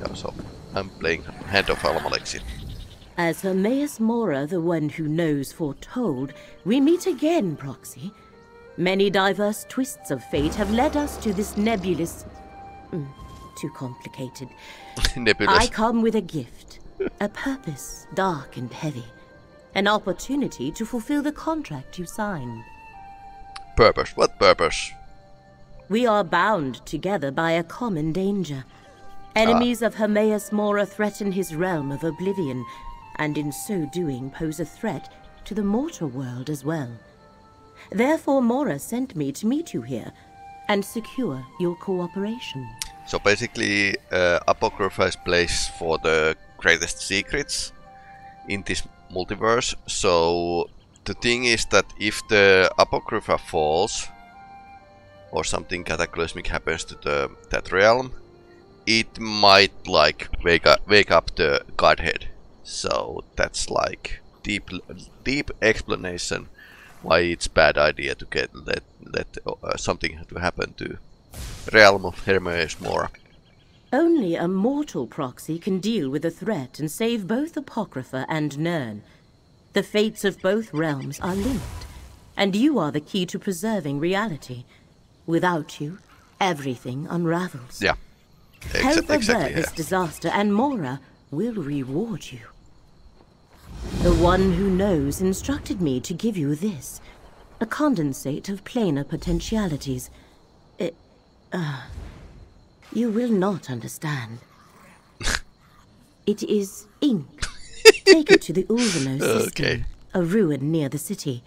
Yeah, so I'm playing Hand of Alamalexi. As Hermaeus Mora, the one who knows foretold, we meet again, Proxy. Many diverse twists of fate have led us to this nebulous... too complicated. Nebulous. I come with a gift, a purpose dark and heavy, an opportunity to fulfill the contract you signed. Purpose? What purpose? We are bound together by a common danger. Enemies of Hermaeus Mora threaten his realm of Oblivion, and in so doing pose a threat to the mortal world as well. Therefore Mora sent me to meet you here and secure your cooperation. So basically Apocrypha is place for the greatest secrets in this multiverse. So the thing is that if the Apocrypha falls or something cataclysmic happens to that realm, it might like wake up the godhead. So that's like deep explanation why it's bad idea to let something to happen to realm of Hermaeus Mora. Only a mortal Proxy can deal with the threat and save both Apocrypha and Nirn. The fates of both realms are linked, and you are the key to preserving reality. Without you, everything unravels. Yeah, exactly. This disaster, and Mora will reward you. The one who knows instructed me to give you this, a condensate of planar potentialities. You will not understand. It is ink. Take it to the Ulvanos system, a ruin near the city.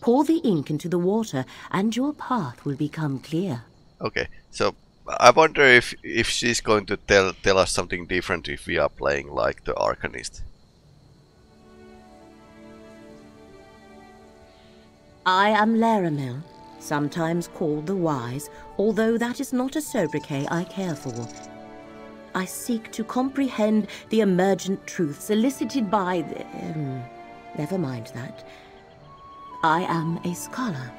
Pour the ink into the water and your path will become clear. Okay, so I wonder if she's going to tell us something different if we are playing like the Arcanist. I am Lyramil, sometimes called the Wise, although that is not a sobriquet I care for. I seek to comprehend the emergent truths elicited by the... never mind that. I am a scholar.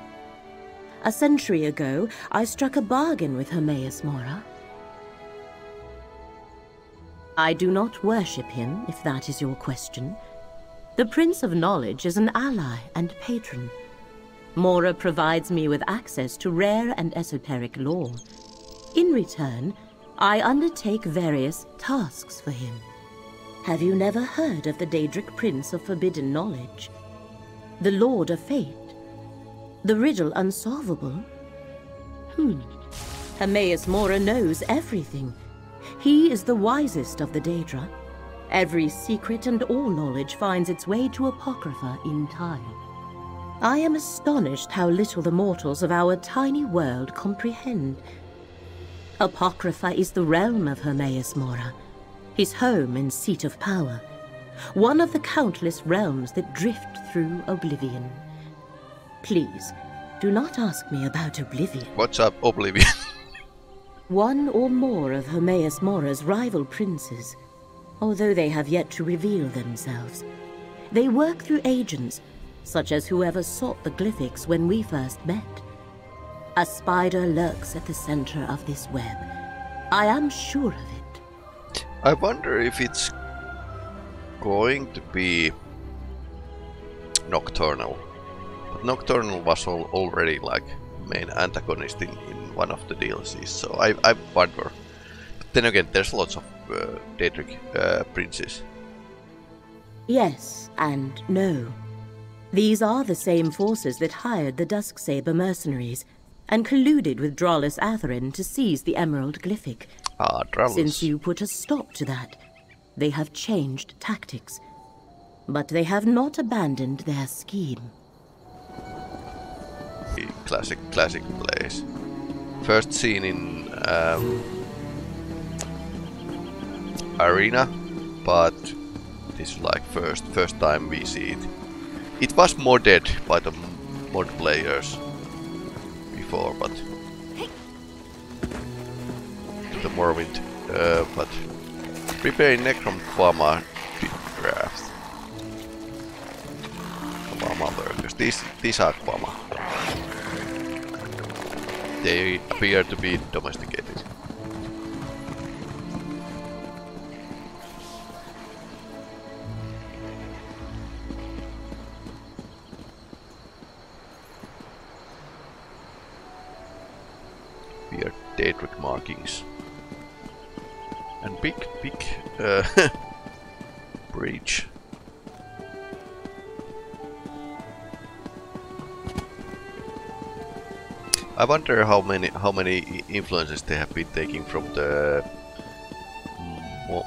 A century ago, I struck a bargain with Hermaeus Mora. I do not worship him, if that is your question. The Prince of Knowledge is an ally and patron. Mora provides me with access to rare and esoteric lore. In return, I undertake various tasks for him. Have you never heard of the Daedric Prince of Forbidden Knowledge? The Lord of Fate? The riddle unsolvable? Hermaeus Mora knows everything. He is the wisest of the Daedra. Every secret and all knowledge finds its way to Apocrypha in time. I am astonished how little the mortals of our tiny world comprehend. Apocrypha is the realm of Hermaeus Mora, his home and seat of power, one of the countless realms that drift through Oblivion. Please, do not ask me about Oblivion. What's up, Oblivion? One or more of Hermaeus Mora's rival princes, although they have yet to reveal themselves. They work through agents, such as whoever sought the glyphics when we first met. A spider lurks at the center of this web. I am sure of it. I wonder if it's going to be Nocturnal. But Nocturnal was already like main antagonist in one of the DLCs, so I wonder. But then again, there's lots of Daedric princes. Yes and no. These are the same forces that hired the Dusksaber mercenaries and colluded with Dralis Atherin to seize the Emerald Glyphic. Since you put a stop to that, they have changed tactics. But they have not abandoned their scheme. Classic place. First seen in Arena, but this is like first time we see it. It was modded by the mod players before, but the Morrowind. But prepare Necrom Kwama draft. Kwama workers. These are Kwama. They appear to be domesticated. Daedric markings. And big breach. I wonder how many influences they have been taking from the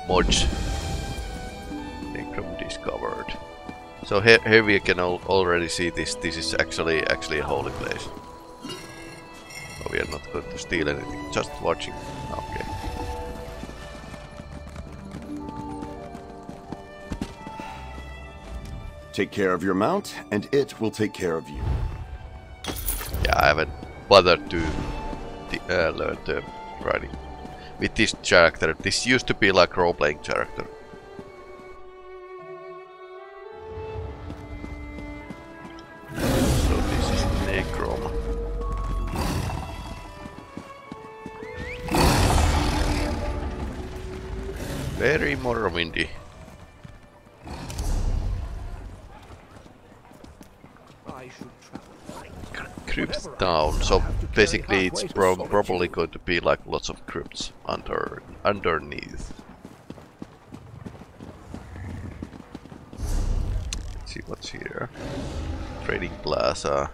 mods Necrom discovered. So here we can already see this is actually a holy place. So we are not going to steal anything, just watching. Okay. Take care of your mount, and it will take care of you. Yeah, I haven't bothered to learn the riding with this character. This used to be like role-playing character. So this is Necrom. Very Morrowindy. Crypt town, so basically it's probably going to be like lots of crypts underneath. Let's see what's here. Trading plaza.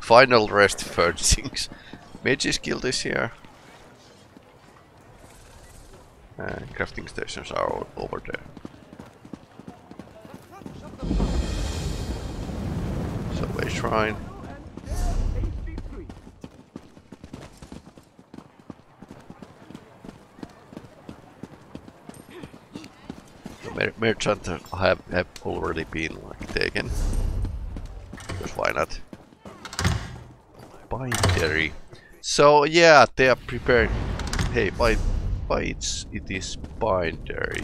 Final rest furnishings. Mage's guild is here. And crafting stations are over there. So a shrine. Merchant have already been like taken. Because why not? Bindery. So yeah, they are preparing. Hey, it is bindery.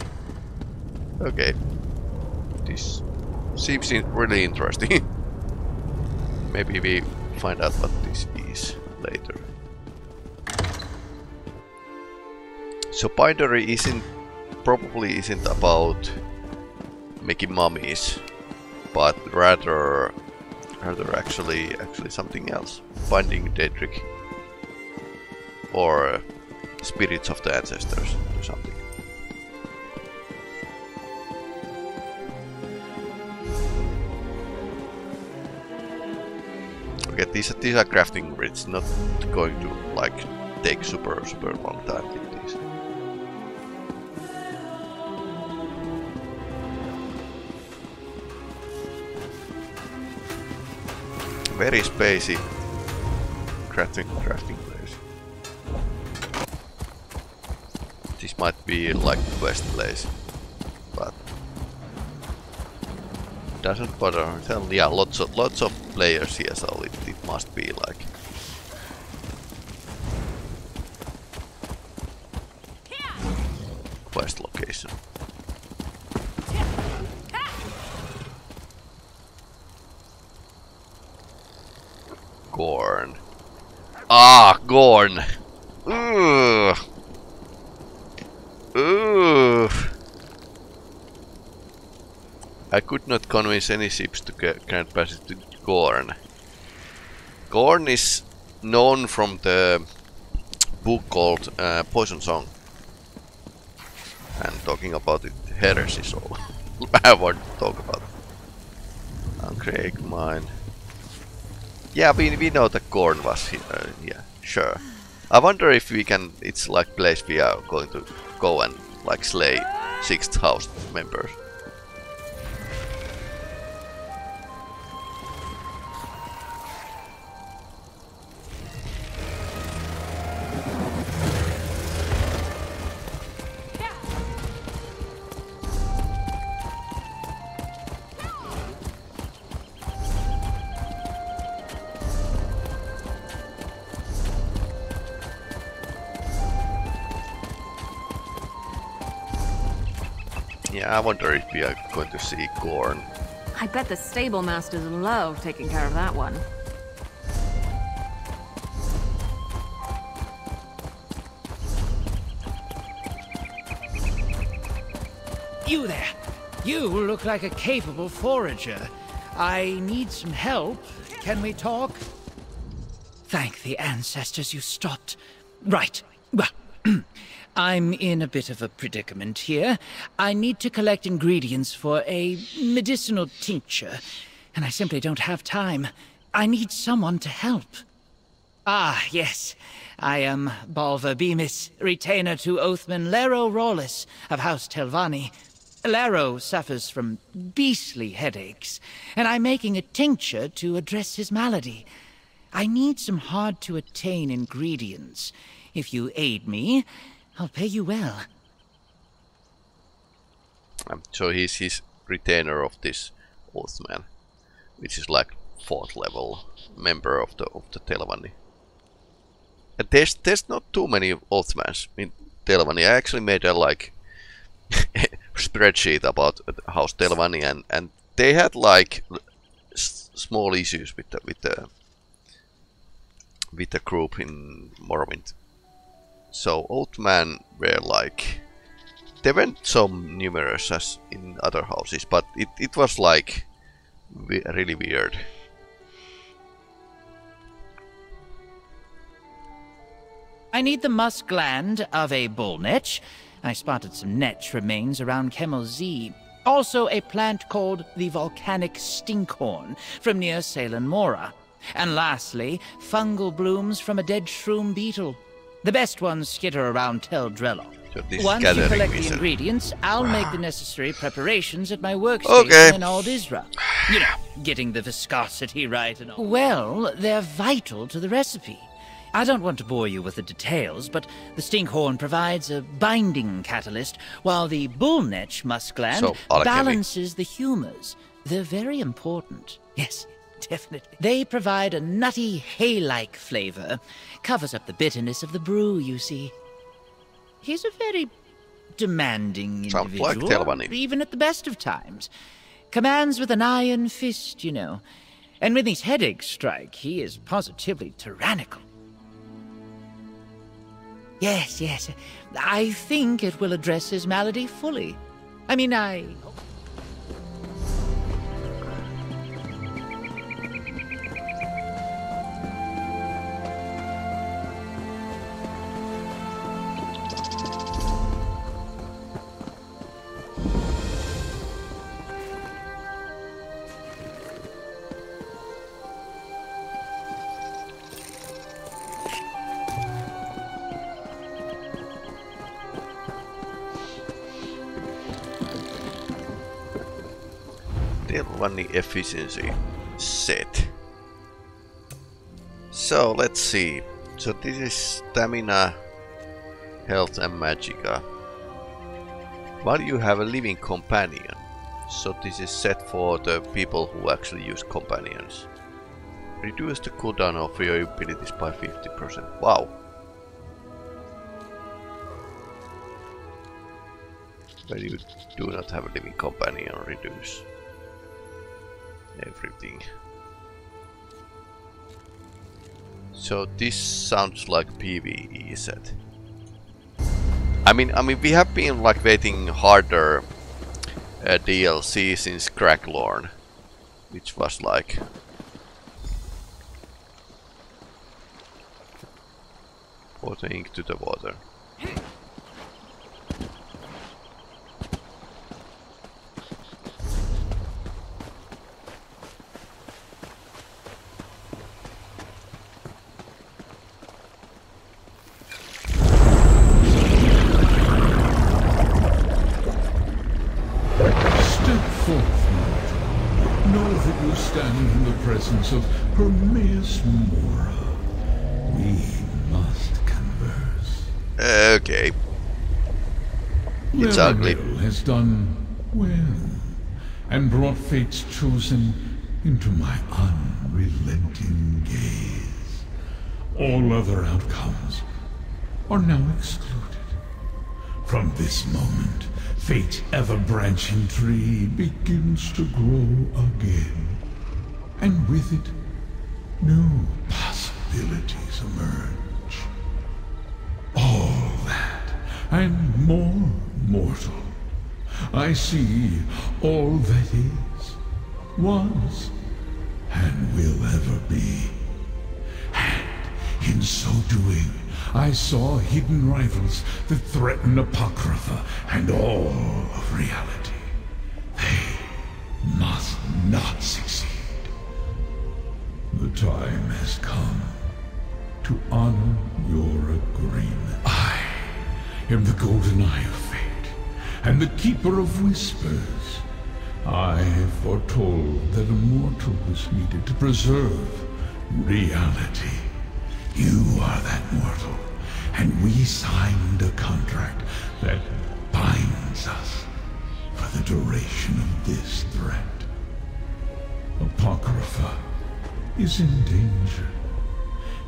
Okay. This seems really interesting. Maybe we find out what this is later. So bindery probably isn't about making mummies, but rather actually something else. Binding Daedric or spirits of the ancestors or something. Okay, these are crafting grids, not going to like take super long time in this. Very spacey crafting place. This might be like quest place, but doesn't bother. Yeah, lots of players here, so it must be like. Gorn. Ah, Gorn. Ugh. Ugh. I could not convince any ships to grant passage to Gorn. Gorn is known from the book called Poison Song. And talking about it, heresy, so I won't talk about it. Uncrake mine. Yeah, we know that Gorn was here, yeah, sure. I wonder if we can, it's like place we are going to go and like slay 6th house members. I wonder if we are going to see Gorn. I bet the stable masters love taking care of that one. You there! You look like a capable forager. I need some help. Can we talk? Thank the ancestors you stopped. Right. Well, I'm in a bit of a predicament here. I need to collect ingredients for a medicinal tincture, and I simply don't have time. I need someone to help. Ah, yes. I am Balva Bemis, retainer to Oathman Lero Rawlis of House Telvanni. Lero suffers from beastly headaches, and I'm making a tincture to address his malady. I need some hard-to-attain ingredients. If you aid me, I'll pay you well. So he's his retainer of this Oathman, which is like 4th level member of the Telvanni. And there's not too many Oathmans in Telvanni. I actually made a like spreadsheet about House Telvanni, and they had like small issues with the group in Morrowind. So Oathman were like, they weren't so numerous as in other houses, but it was like really weird. I need the musk gland of a bull netch. I spotted some netch remains around Kemmel Z. Also a plant called the volcanic stinkhorn from near Hermaeus Mora. And lastly, fungal blooms from a dead shroom beetle. The best ones skitter around Tel Dreloth. So once you collect the ingredients, I'll make the necessary preparations at my workstation in Ald Isra. You know, getting the viscosity right and all. Well, they're vital to the recipe. I don't want to bore you with the details, but the stinkhorn provides a binding catalyst, while the bullnetch musk gland balances the humors. They're very important. Yes. Definitely. They provide a nutty, hay-like flavor. Covers up the bitterness of the brew, you see. He's a very demanding individual, even at the best of times. Commands with an iron fist, you know. And when these headaches strike, he is positively tyrannical. Yes, yes. I think it will address his malady fully. I mean, I... Efficiency set. So let's see. So this is stamina, health, and magicka. While you have a living companion, so this is set for the people who actually use companions. Reduce the cooldown of your abilities by 50%. Wow. But you do not have a living companion, reduce everything. So this sounds like PvE set. I mean, we have been like waiting harder DLC since Cracklorn, which was like pour the ink to the water. Of Hermaeus Mora, we must converse. Okay. It's ugly. Lyramil has done well and brought fate's chosen into my unrelenting gaze. All other outcomes are now excluded. From this moment, fate's ever-branching tree begins to grow again. And with it, new possibilities emerge. All that, and more, mortal, I see all that is, was, and will ever be. And in so doing, I saw hidden rivals that threaten Apocrypha and all of reality. They must not succeed. The time has come to honor your agreement. I am the golden eye of fate and the keeper of whispers. I have foretold that a mortal was needed to preserve reality. You are that mortal, and we signed a contract that binds us for the duration of this threat. Apocrypha is in danger.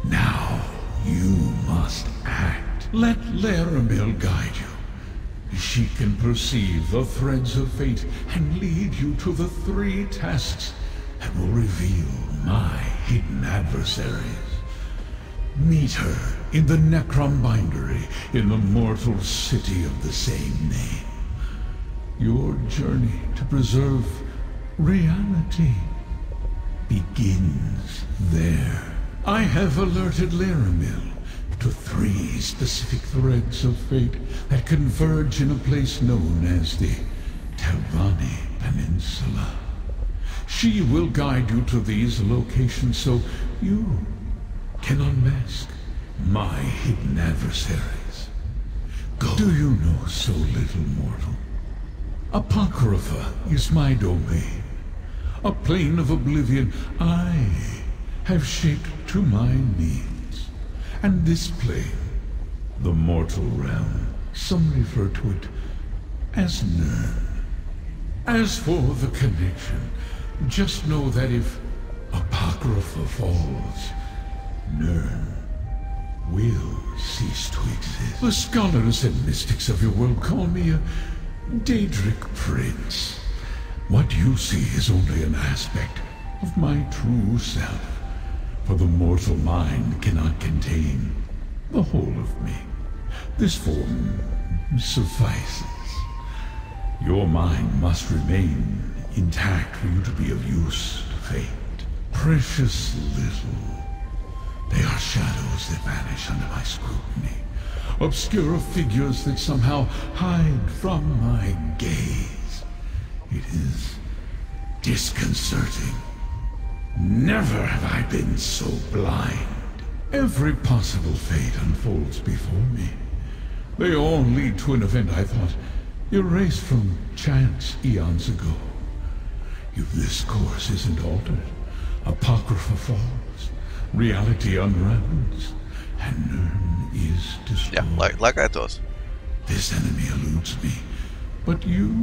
Now you must act. Let Lyramil guide you. She can perceive the threads of fate and lead you to the three tasks that will reveal my hidden adversaries. Meet her in the Necrom Bindery in the mortal city of the same name. Your journey to preserve reality begins there. I have alerted Lyramil to three specific threads of fate that converge in a place known as the Telvanni Peninsula. She will guide you to these locations so you can unmask my hidden adversaries. Go. Do you know so little, mortal? Apocrypha is my domain, a plane of oblivion I have shaped to my needs. And this plane, the mortal realm, some refer to it as Nirn. As for the connection, just know that if Apocrypha falls, Nirn will cease to exist. The scholars and mystics of your world call me a Daedric Prince. What you see is only an aspect of my true self, for the mortal mind cannot contain the whole of me. This form suffices. Your mind must remain intact for you to be of use to fate. Precious little. They are shadows that vanish under my scrutiny, obscure figures that somehow hide from my gaze. It is disconcerting. Never have I been so blind. Every possible fate unfolds before me. They all lead to an event I thought erased from chance eons ago. If this course isn't altered, Apocrypha falls, reality unravels, and Nirn is destroyed. Yeah, like I thought. This enemy eludes me, but you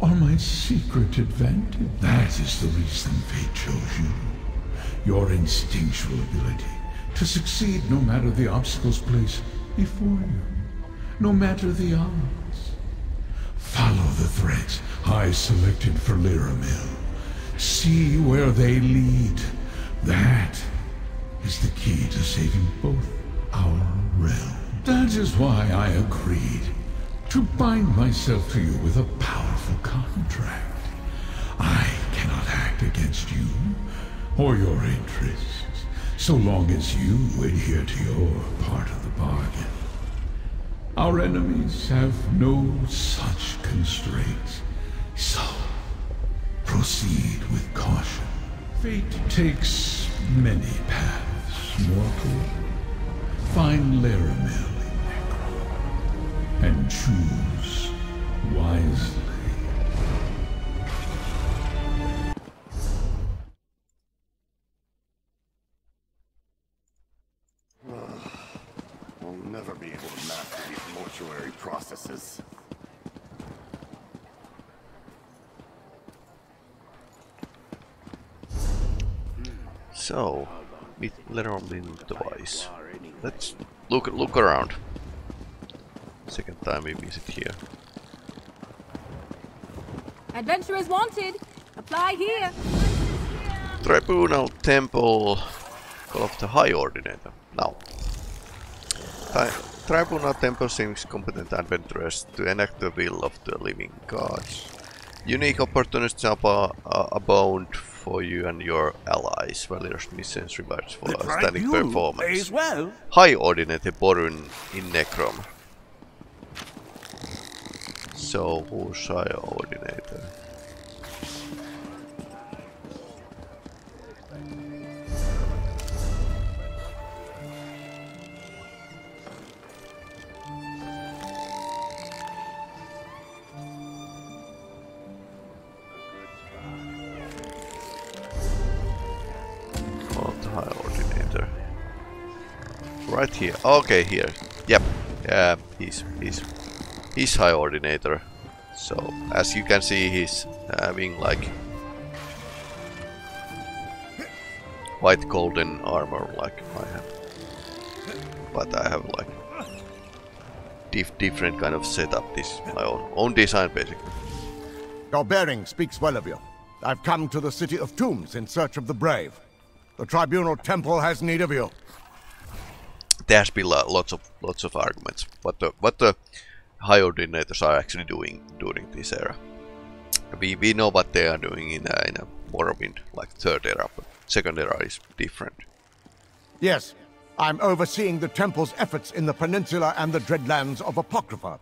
are my secret advantage. That is the reason fate chose you. Your instinctual ability to succeed no matter the obstacles placed before you, no matter the odds. Follow the threads I selected for Lyramil. See where they lead. That is the key to saving both our realms. That is why I agreed to bind myself to you with a powerful contract. I cannot act against you or your interests, so long as you adhere to your part of the bargain. Our enemies have no such constraints, so proceed with caution. Fate takes many paths, mortal. Find Lyramil and choose wisely. I'll never be able to master these mortuary processes. So, meet literally the device. Let's look around. Second time we visit here. Adventurers wanted. Apply here. Tribunal Temple of the High Ordinator. Now, Tribunal Temple seems competent adventurers to enact the will of the living gods. Unique opportunities abound for you and your allies. Validator's missions rewards for outstanding performance. Well. High Ordinator Borun in Necrom. So, who's High Ordinator? Right here. Okay, here. Yep. Yeah, he's High Ordinator. So as you can see, he's having like white golden armor like I have. But I have like different kind of setup. This is my own design basically. Your bearing speaks well of you. I've come to the city of tombs in search of the brave. The Tribunal Temple has need of you. There has been lots of arguments. What the High Ordinators are actually doing during this era. We know what they are doing in a Morrowind, like third era, but second era is different. Yes, I'm overseeing the temple's efforts in the peninsula and the dreadlands of Apocrypha.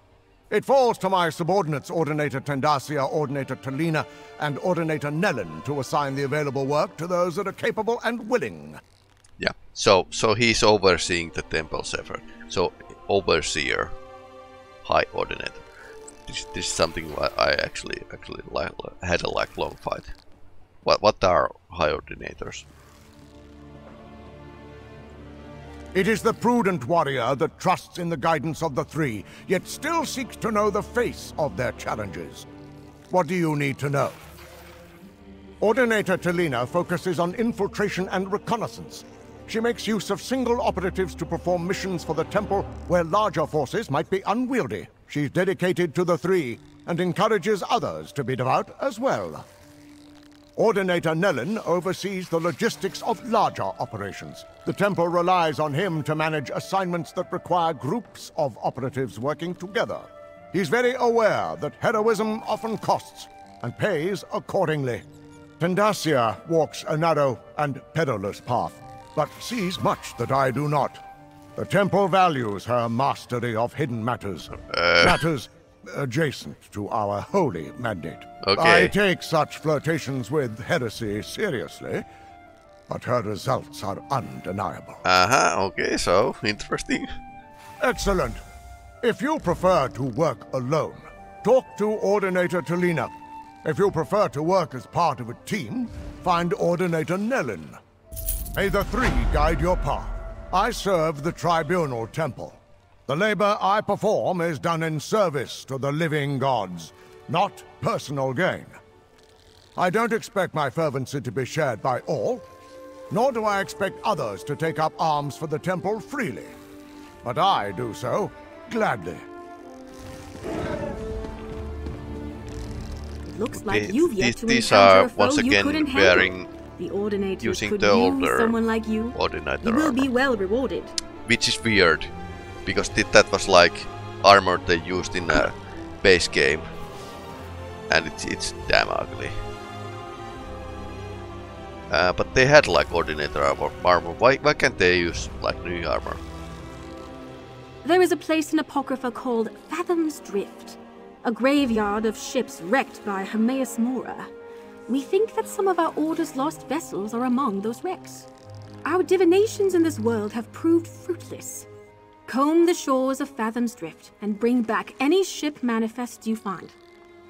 It falls to my subordinates, Ordinator Tendacia, Ordinator Talina, and Ordinator Nellen, to assign the available work to those that are capable and willing. Yeah, so he's overseeing the temple's effort. So overseer, High Ordinator. This is something I actually had a long fight. What are High Ordinators? It is the prudent warrior that trusts in the guidance of the three, yet still seeks to know the face of their challenges. What do you need to know? Ordinator Talina focuses on infiltration and reconnaissance. She makes use of single operatives to perform missions for the temple where larger forces might be unwieldy. She's dedicated to the three and encourages others to be devout as well. Ordinator Nellen oversees the logistics of larger operations. The temple relies on him to manage assignments that require groups of operatives working together. He's very aware that heroism often costs and pays accordingly. Tendacia walks a narrow and perilous path, but sees much that I do not. The temple values her mastery of hidden matters, matters adjacent to our holy mandate. Okay. I take such flirtations with heresy seriously, but her results are undeniable. Okay, so interesting. Excellent. If you prefer to work alone, talk to Ordinator Talina. If you prefer to work as part of a team, find Ordinator Nellen. May the three guide your path. I serve the Tribunal Temple. The labor I perform is done in service to the living gods, not personal gain. I don't expect my fervency to be shared by all, nor do I expect others to take up arms for the temple freely. But I do so gladly. It looks like you've yet to encounter a foe you couldn't handle. The Ordinator using could the older someone like you, Ordinator you will armor. Be well rewarded. Which is weird, because that was like armor they used in a base game, and it's damn ugly. But they had like Ordinator armor. Why can't they use like new armor? There is a place in Apocrypha called Fathom's Drift, a graveyard of ships wrecked by Hermaeus Mora. We think that some of our Order's lost vessels are among those wrecks. Our divinations in this world have proved fruitless. Comb the shores of Fathom's Drift and bring back any ship manifest you find.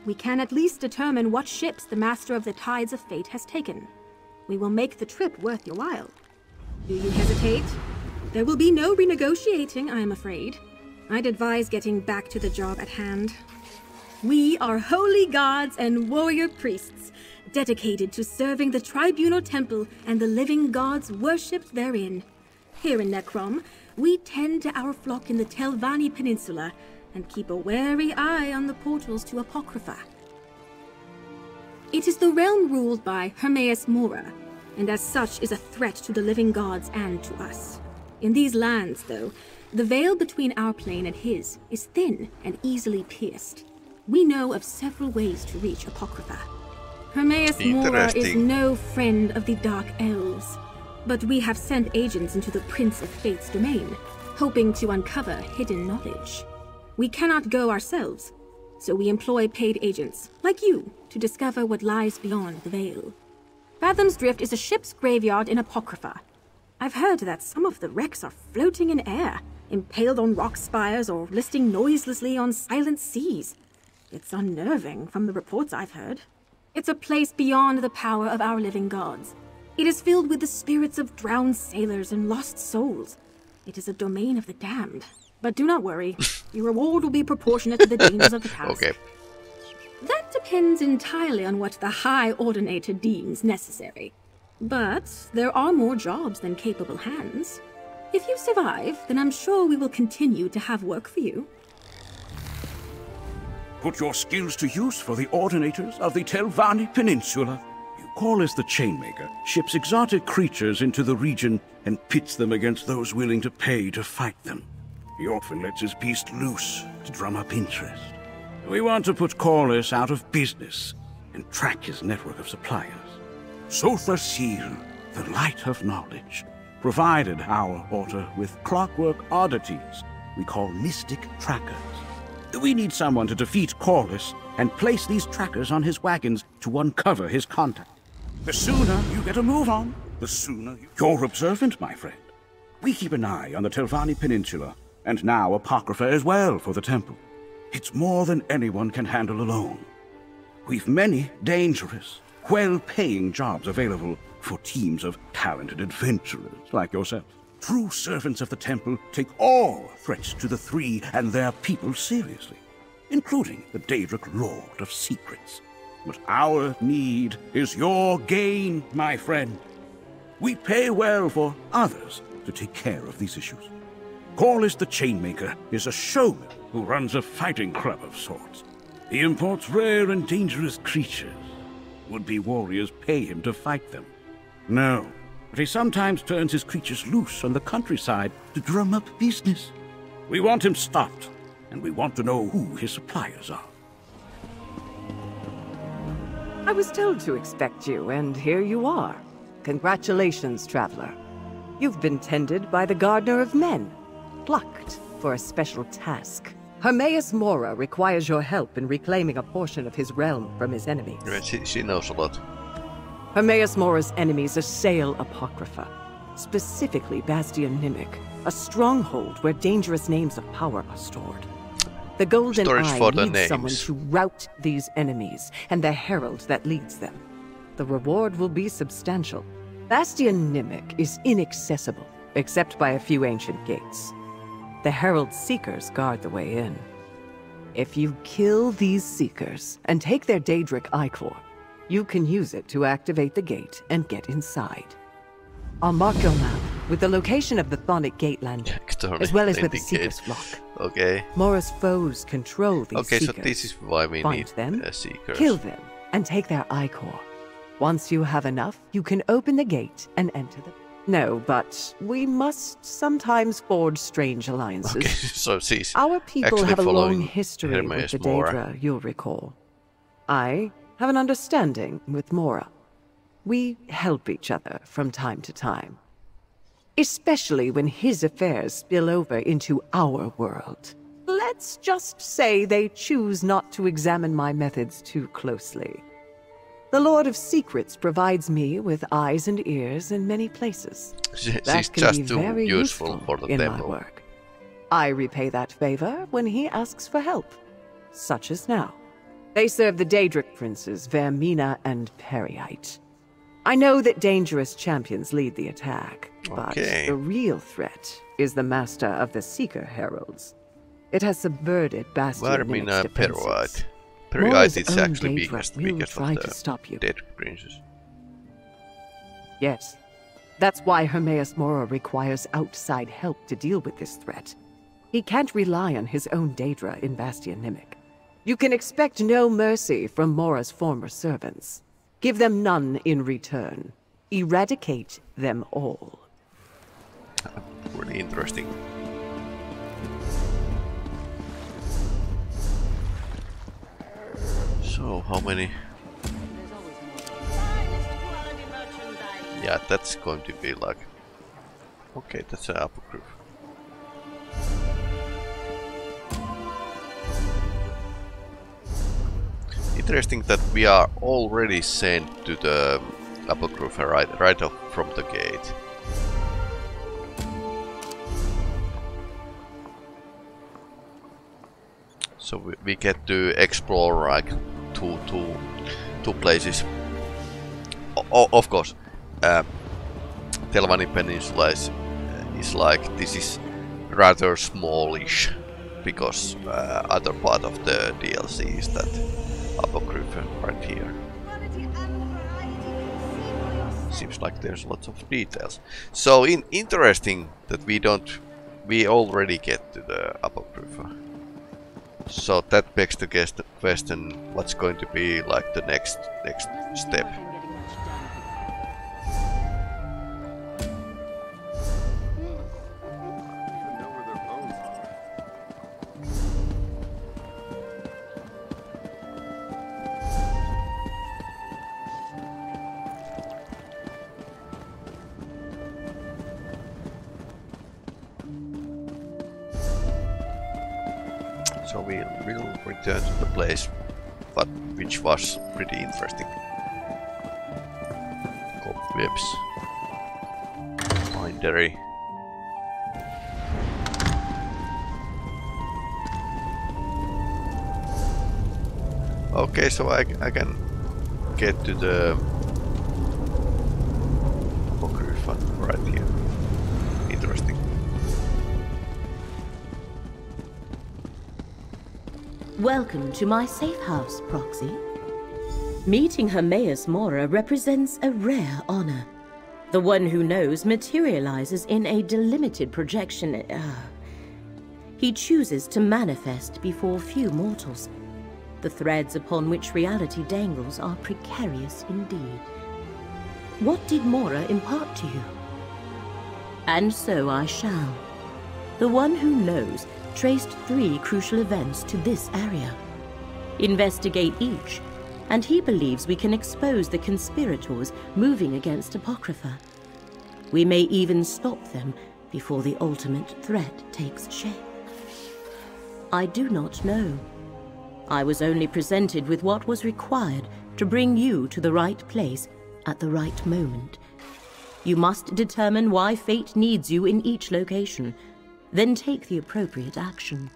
We can at least determine what ships the Master of the Tides of Fate has taken. We will make the trip worth your while. Do you hesitate? There will be no renegotiating, I am afraid. I'd advise getting back to the job at hand. We are holy gods and warrior priests, dedicated to serving the Tribunal Temple and the living gods worshipped therein. Here in Necrom, we tend to our flock in the Telvanni Peninsula and keep a wary eye on the portals to Apocrypha. It is the realm ruled by Hermaeus Mora, and as such is a threat to the living gods and to us. In these lands, though, the veil between our plane and his is thin and easily pierced. We know of several ways to reach Apocrypha. Hermaeus Mora is no friend of the Dark Elves, but we have sent agents into the Prince of Fate's domain, hoping to uncover hidden knowledge. We cannot go ourselves, so we employ paid agents, like you, to discover what lies beyond the veil. Fathom's Drift is a ship's graveyard in Apocrypha. I've heard that some of the wrecks are floating in air, impaled on rock spires or listing noiselessly on silent seas. It's unnerving from the reports I've heard. It's a place beyond the power of our living gods. It is filled with the spirits of drowned sailors and lost souls. It is a domain of the damned. But do not worry, your reward will be proportionate to the dangers of the task. Okay. That depends entirely on what the High Ordinator deems necessary. But there are more jobs than capable hands. If you survive, then I'm sure we will continue to have work for you. Put your skills to use for the Ordinators of the Telvanni Peninsula. You call us the Chainmaker, ships exotic creatures into the region and pits them against those willing to pay to fight them. He often lets his beast loose to drum up interest. We want to put Corlys out of business and track his network of suppliers. So the seal, the light of knowledge, provided our order with clockwork oddities we call mystic trackers. We need someone to defeat Corlys and place these trackers on his wagons to uncover his contact. The sooner you get a move on, the sooner you're observant, my friend. We keep an eye on the Telvanni Peninsula, and now Apocrypha as well for the temple. It's more than anyone can handle alone. We've many dangerous, well-paying jobs available for teams of talented adventurers like yourself. True servants of the temple take all threats to the Three and their people seriously, including the Daedric Lord of Secrets. But our need is your gain, my friend. We pay well for others to take care of these issues. Corlys the Chainmaker is a showman who runs a fighting club of sorts. He imports rare and dangerous creatures. Would-be warriors pay him to fight them? No. But he sometimes turns his creatures loose on the countryside to drum up business. We want him stopped, and we want to know who his suppliers are. I was told to expect you, and here you are. Congratulations, traveler. You've been tended by the Gardener of Men, plucked for a special task. Hermaeus Mora requires your help in reclaiming a portion of his realm from his enemies. Yeah, she knows a lot. Hermaeus Mora's enemies assail Apocrypha, specifically Bastion Nimic, a stronghold where dangerous names of power are stored. The Golden Eye needs someone to rout these enemies, and the herald that leads them. The reward will be substantial. Bastion Nimic is inaccessible, except by a few ancient gates. The herald seekers guard the way in. If you kill these seekers and take their Daedric Ichor, you can use it to activate the gate and get inside. I'll mark your map with the location of the Thonic Gateland, as well as where the Seekers flock. Okay. Mora's foes control these Seekers. So this is why we need Seekers. Kill them and take their ichor. Once you have enough, you can open the gate and enter the... No, but we must sometimes forge strange alliances. Okay, so she's our people have a long history with the Daedra, you'll recall. I have an understanding with Mora. We help each other from time to time, especially when his affairs spill over into our world. Let's just say they choose not to examine my methods too closely. The Lord of Secrets provides me with eyes and ears in many places. That can be very useful in my work. I repay that favor when he asks for help, such as now. They serve the Daedric Princes, Vaermina and Periite. I know that dangerous champions lead the attack, but the real threat is the master of the Seeker Heralds. It has subverted Bastion Nimic's defenses. Periite is actually biggest of the Daedric Princes. Yes, that's why Hermaeus Mora requires outside help to deal with this threat. He can't rely on his own Daedra in Bastion Nimic. You can expect no mercy from Mora's former servants. Give them none in return. Eradicate them all. Really interesting. So, how many? Yeah, that's going to be like... Okay, that's an Apocrypha. Interesting that we are already sent to the Apocrypha right off from the gate. So we get to explore like two places. Oh, of course, Telvanni Peninsula is like, this is rather smallish because other part of the DLC is that Apocrypha right here. Seems like there's lots of details. So interesting that we already get to the Apocrypha. So that begs the question, what's going to be like the next step? So we will return to the place, but which was pretty interesting. Cobwebs, bindery. Okay, so I can get to the Apocrypha right here. Interesting. Welcome to my safe house, Proxy. Meeting Hermaeus Mora represents a rare honor. The one who knows materializes in a delimited projection. He chooses to manifest before few mortals. The threads upon which reality dangles are precarious indeed. What did Mora impart to you? And so I shall. The one who knows traced three crucial events to this area. Investigate each, and he believes we can expose the conspirators moving against Apocrypha. We may even stop them before the ultimate threat takes shape. I do not know. I was only presented with what was required to bring you to the right place at the right moment. You must determine why fate needs you in each location, then take the appropriate action.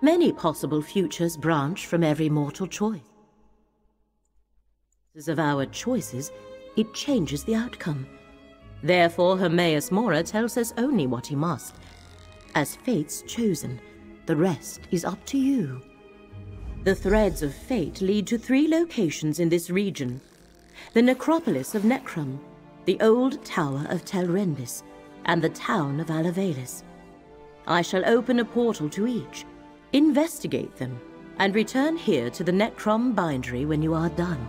Many possible futures branch from every mortal choice. As of our choices, it changes the outcome. Therefore, Hermaeus Mora tells us only what he must. As fate's chosen, the rest is up to you. The threads of fate lead to three locations in this region. The necropolis of Necrom, the old tower of Tel Rendis, and the town of Alavelis. I shall open a portal to each, investigate them, and return here to the Necrom Bindery when you are done.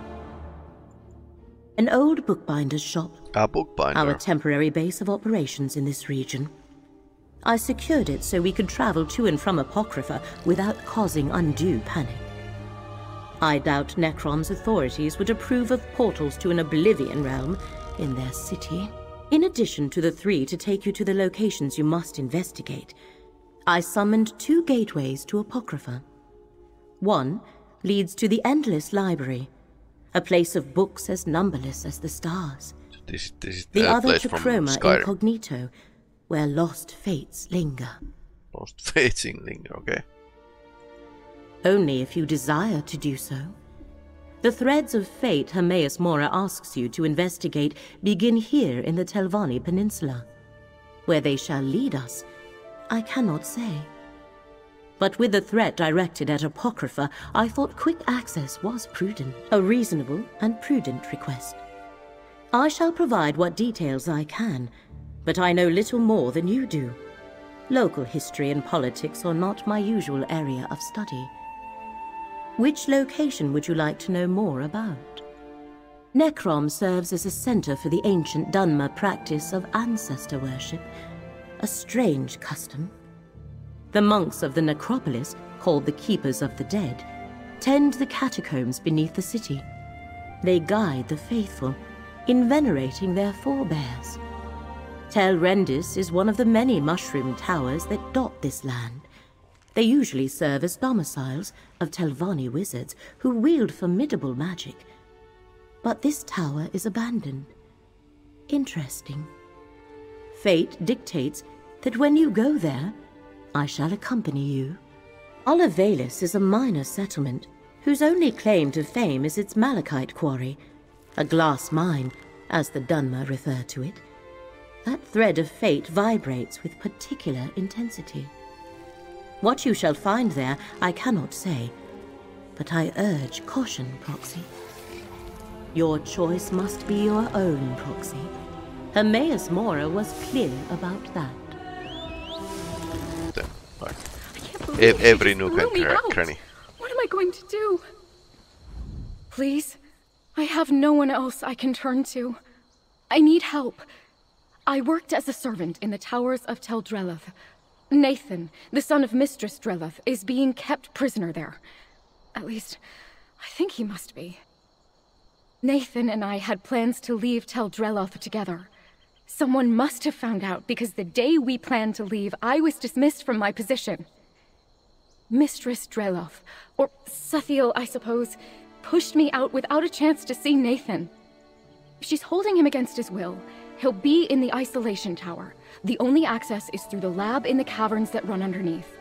An old bookbinder's shop, our temporary base of operations in this region. I secured it so we could travel to and from Apocrypha without causing undue panic. I doubt Necrom's authorities would approve of portals to an Oblivion realm in their city. In addition to the three to take you to the locations you must investigate, I summoned two gateways to Apocrypha. One leads to the Endless Library, a place of books as numberless as the stars. This is the other to Chroma Incognito, where lost fates linger. Lost fates linger, okay. Only if you desire to do so. The threads of fate Hermaeus Mora asks you to investigate begin here in the Telvanni Peninsula. Where they shall lead us, I cannot say. But with the threat directed at Apocrypha, I thought quick access was prudent, a reasonable and prudent request. I shall provide what details I can, but I know little more than you do. Local history and politics are not my usual area of study. Which location would you like to know more about? Necrom serves as a center for the ancient Dunmer practice of ancestor worship, a strange custom. The monks of the necropolis, called the Keepers of the Dead, tend the catacombs beneath the city. They guide the faithful, in venerating their forebears. Tel Rendis is one of the many mushroom towers that dot this land. They usually serve as domiciles of Telvanni wizards who wield formidable magic. But this tower is abandoned. Interesting. Fate dictates that when you go there, I shall accompany you. Olivalis is a minor settlement whose only claim to fame is its malachite quarry, a glass mine, as the Dunmer refer to it. That thread of fate vibrates with particular intensity. What you shall find there, I cannot say, but I urge caution, Proxy. Your choice must be your own, Proxy. Hermaeus Mora was clear about that. Damn, fuck. I can't believe it. Every nook and cranny. What am I going to do? Please, I have no one else I can turn to. I need help. I worked as a servant in the towers of Tel Dreloth. Nathan, the son of Mistress Dreloth, is being kept prisoner there. At least, I think he must be. Nathan and I had plans to leave Tel Dreloth together. Someone must have found out, because the day we planned to leave, I was dismissed from my position. Mistress Dreloth, or Sathyl, I suppose, pushed me out without a chance to see Nathan. She's holding him against his will. He'll be in the isolation tower. The only access is through the lab in the caverns that run underneath.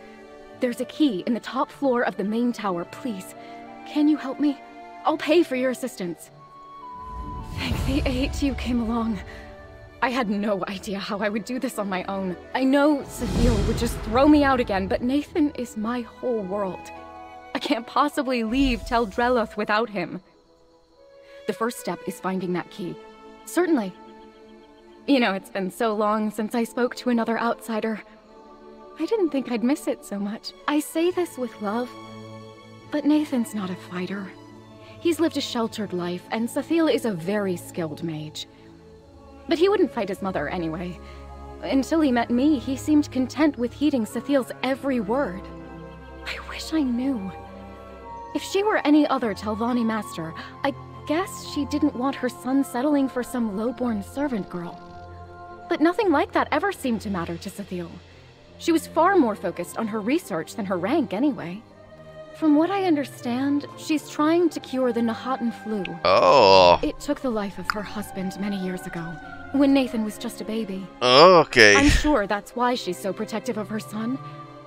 There's a key in the top floor of the main tower, please. Can you help me? I'll pay for your assistance. Thank the eight you came along. I had no idea how I would do this on my own. I know Sathyl would just throw me out again, but Nathan is my whole world. I can't possibly leave Tel Dreloth without him. The first step is finding that key. Certainly. You know, it's been so long since I spoke to another outsider. I didn't think I'd miss it so much. I say this with love, but Nathan's not a fighter. He's lived a sheltered life, and Sathyl is a very skilled mage. But he wouldn't fight his mother anyway. Until he met me, he seemed content with heeding Sathil's every word. I wish I knew. If she were any other Telvanni master, I guess she didn't want her son settling for some low-born servant girl. But nothing like that ever seemed to matter to Sathyl. She was far more focused on her research than her rank anyway. From what I understand, she's trying to cure the Knahaten flu. Oh. It took the life of her husband many years ago, when Nathan was just a baby. Oh, okay. I'm sure that's why she's so protective of her son,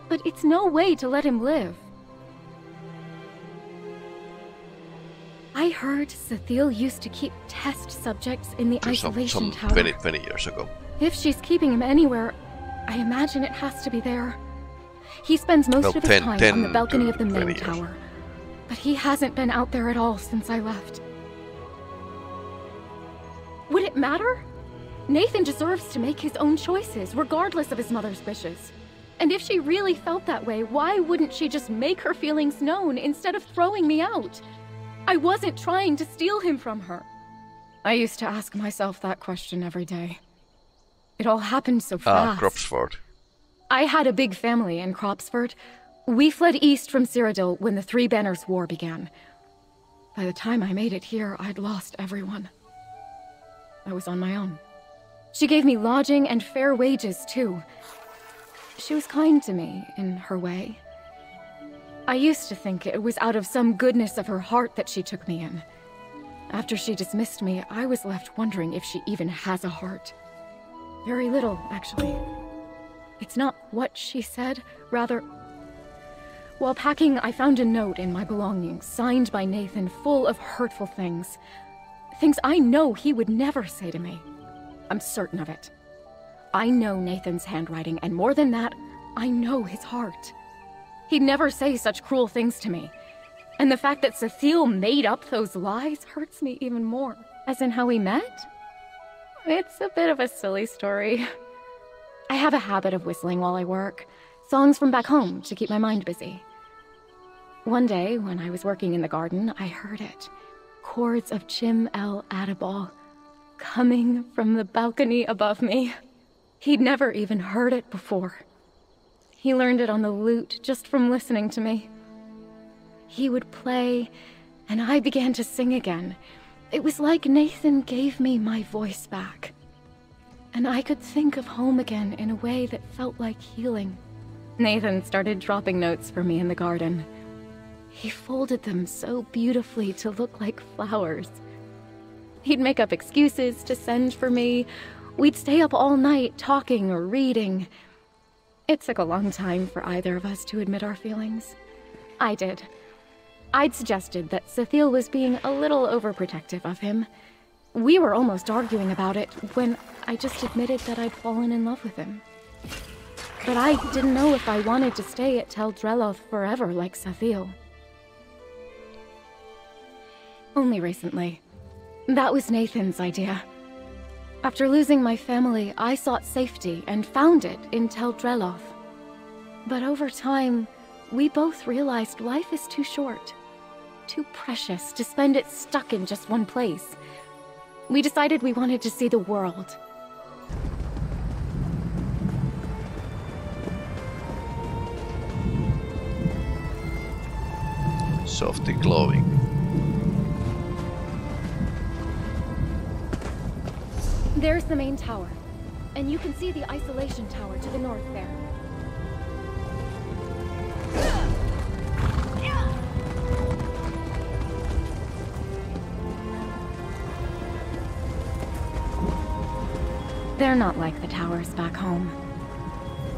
but it's no way to let him live. I heard Sathyl used to keep test subjects in the isolation tower. Many years ago. If she's keeping him anywhere, I imagine it has to be there. He spends most of his time on the balcony of the main tower, but he hasn't been out there at all since I left. Would it matter? Nathan deserves to make his own choices, regardless of his mother's wishes. And if she really felt that way, why wouldn't she just make her feelings known instead of throwing me out? I wasn't trying to steal him from her. I used to ask myself that question every day. It all happened so fast. Ah, Cropsford. I had a big family in Cropsford. We fled east from Cyrodiil when the Three Banners War began. By the time I made it here, I'd lost everyone. I was on my own. She gave me lodging and fair wages, too. She was kind to me, in her way. I used to think it was out of some goodness of her heart that she took me in. After she dismissed me, I was left wondering if she even has a heart. Very little, actually. It's not what she said, rather... While packing, I found a note in my belongings, signed by Nathan, full of hurtful things. Things I know he would never say to me. I'm certain of it. I know Nathan's handwriting, and more than that, I know his heart. He'd never say such cruel things to me. And the fact that Sathyl made up those lies hurts me even more. As in how we met? It's a bit of a silly story. I have a habit of whistling while I work. Songs from back home to keep my mind busy. One day, when I was working in the garden, I heard it. Chords of Chim El Adabal coming from the balcony above me. He'd never even heard it before. He learned it on the lute just from listening to me. He would play, and I began to sing again. It was like Nathan gave me my voice back. And I could think of home again in a way that felt like healing. Nathan started dropping notes for me in the garden. He folded them so beautifully to look like flowers. He'd make up excuses to send for me. We'd stay up all night talking or reading. It took a long time for either of us to admit our feelings. I did. I'd suggested that Sathyl was being a little overprotective of him. We were almost arguing about it when I just admitted that I'd fallen in love with him. But I didn't know if I wanted to stay at Tel Dreloth forever like Sathyl. Only recently. That was Nathan's idea. After losing my family, I sought safety and found it in Tel Dreloth. But over time, we both realized life is too short, too precious to spend it stuck in just one place. We decided we wanted to see the world. Softly glowing. There's the main tower, and you can see the isolation tower to the north there. They're not like the towers back home,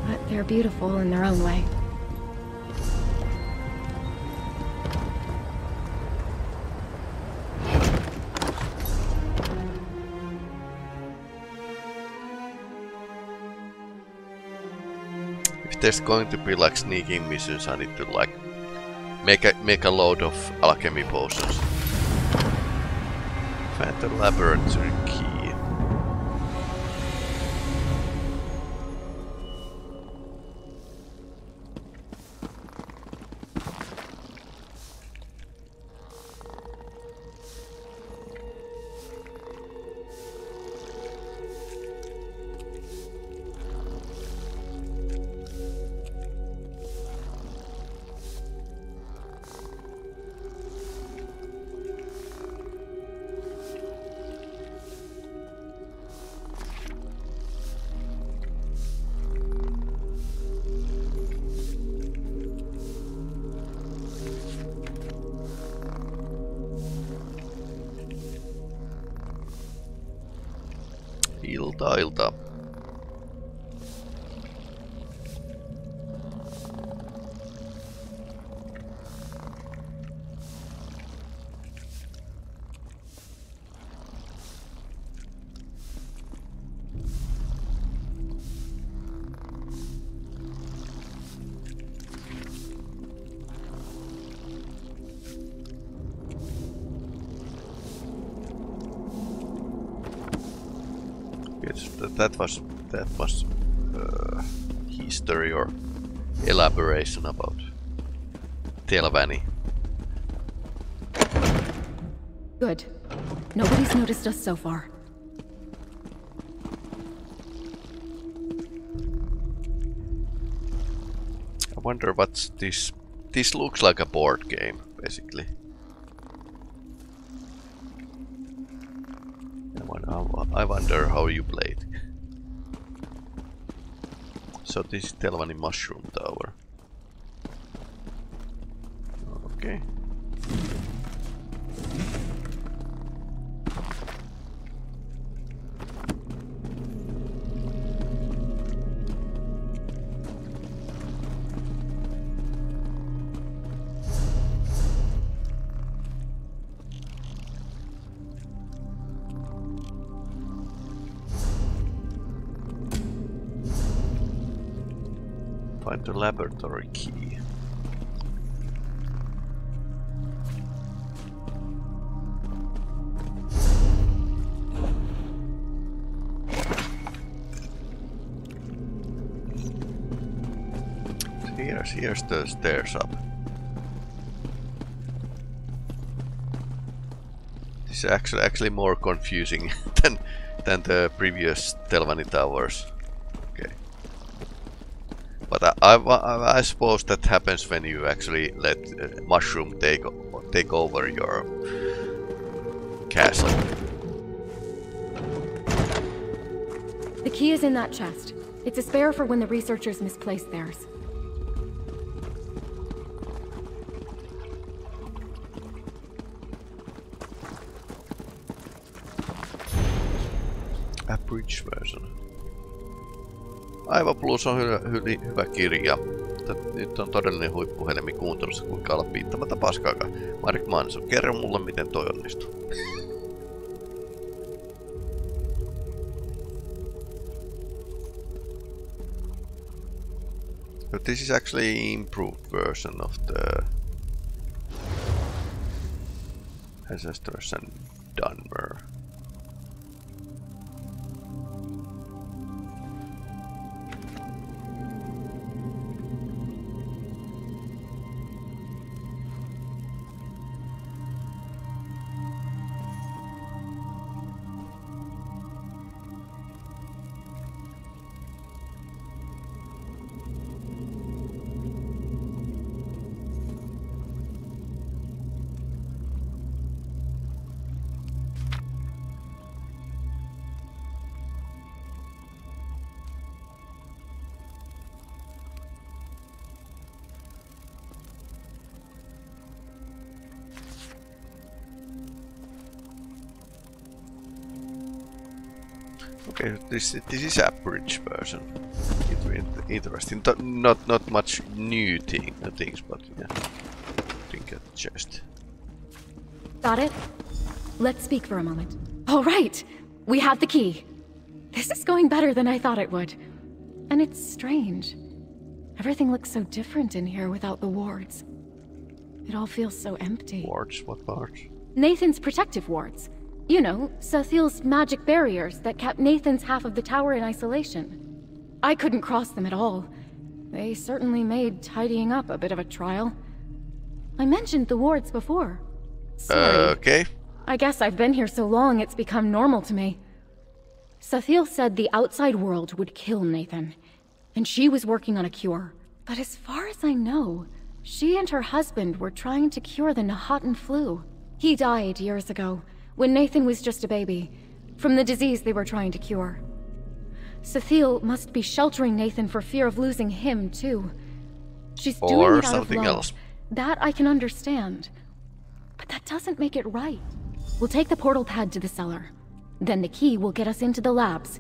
but they're beautiful in their own way. If there's going to be like sneaking missions, I need to like make a load of alchemy potions. Find the laboratory key. Ilta. That was history or elaboration about Telvanni. Good. Nobody's noticed us so far. I wonder what's this. This looks like a board game, basically. I wonder how you play it. So this is Telvanni Mushroom Tower. Okay. The laboratory key. Here's the stairs up. This is actually more confusing than the previous Telvanni towers. But I suppose that happens when you actually let mushroom take over your castle. The key is in that chest. It's a spare for when the researchers misplaced theirs. A bridge version. Aivan plus on hyvä kirja. Nyt on todellinen huippuhelmi kuuntelussa, kuinka olla piittamatta paskaakaan. Mark Manson, kerro mulle miten toi onnistuu. But this is actually an improved version of the Ancestors and Dunmer. Okay, this is a bridge version. Interesting. Not much new things, but yeah. Think at the chest. Got it. Let's speak for a moment. All right, we have the key. This is going better than I thought it would, and it's strange. Everything looks so different in here without the wards. It all feels so empty. Wards? What wards? Nathan's protective wards. You know, Sathil's magic barriers that kept Nathan's half of the tower in isolation. I couldn't cross them at all. They certainly made tidying up a bit of a trial. I mentioned the wards before. Sorry. Okay. I guess I've been here so long it's become normal to me. Sathyl said the outside world would kill Nathan, and she was working on a cure. But as far as I know, she and her husband were trying to cure the Knahaten flu. He died years ago, when Nathan was just a baby, from the disease they were trying to cure. Sathyl must be sheltering Nathan for fear of losing him, too. She's doing it out of love. That I can understand. But that doesn't make it right. We'll take the portal pad to the cellar. Then the key will get us into the labs.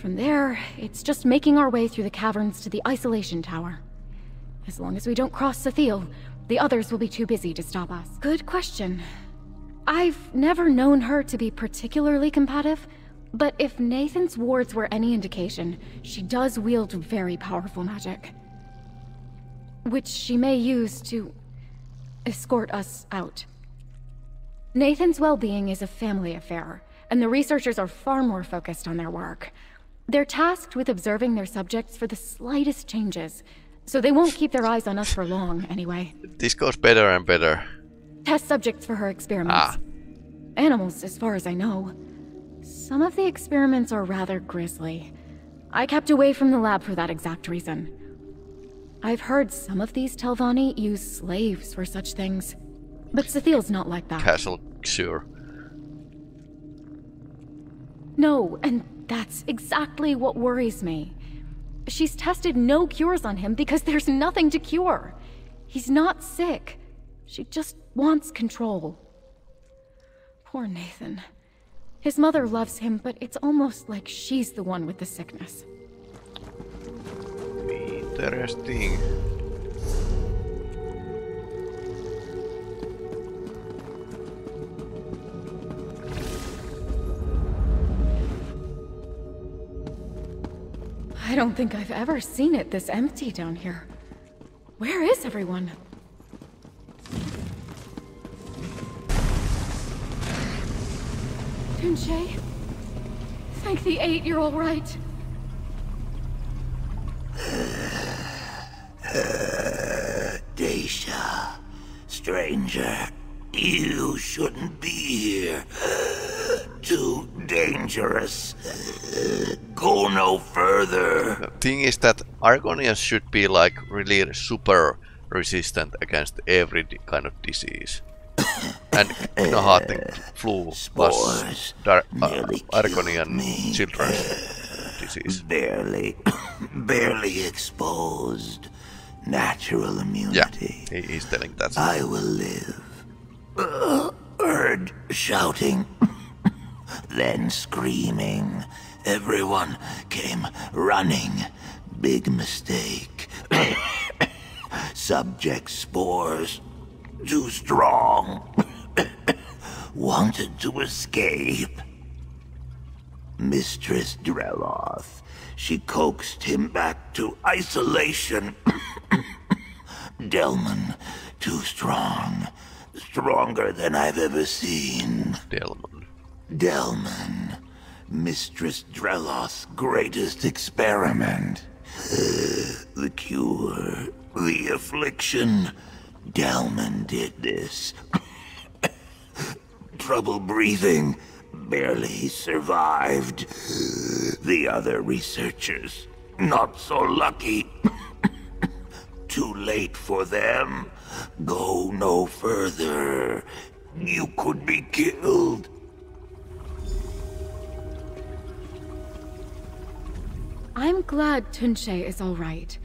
From there, it's just making our way through the caverns to the isolation tower. As long as we don't cross Sathyl, the others will be too busy to stop us. Good question. I've never known her to be particularly combative, but if Nathan's wards were any indication, she does wield very powerful magic, which she may use to escort us out. Nathan's well-being is a family affair, and the researchers are far more focused on their work. They're tasked with observing their subjects for the slightest changes, so they won't keep their eyes on us for long, anyway. This goes better and better. Test subjects for her experiments. Animals, as far as I know. Some of the experiments are rather grisly. I kept away from the lab for that exact reason. I've heard some of these Telvanni use slaves for such things, but Sathil's not like that. Castle, sure. No, and that's exactly what worries me. She's tested no cures on him because there's nothing to cure. He's not sick. She just wants control. Poor Nathan. His mother loves him, but it's almost like she's the one with the sickness. Interesting. I don't think I've ever seen it this empty down here. Where is everyone? Tunshe, thank the 8, you're all right. Dacia, stranger, you shouldn't be here. Too dangerous. Go no further. The thing is that Argonians should be like really super resistant against every kind of disease. and Knahaten flu plus Argonian children's disease. Barely exposed. Natural immunity. Yeah, he's telling that. I will live. Heard shouting, then screaming. Everyone came running. Big mistake. Subject spores. Too strong. Wanted to escape. Mistress Dreloth. She coaxed him back to isolation. Delman, too strong. Stronger than I've ever seen. Delman. Mistress Dreloth's greatest experiment. The cure. The affliction. Delman did this. Trouble breathing. Barely survived. The other researchers, not so lucky. Too late for them. Go no further. You could be killed. I'm glad Tunshe is all right,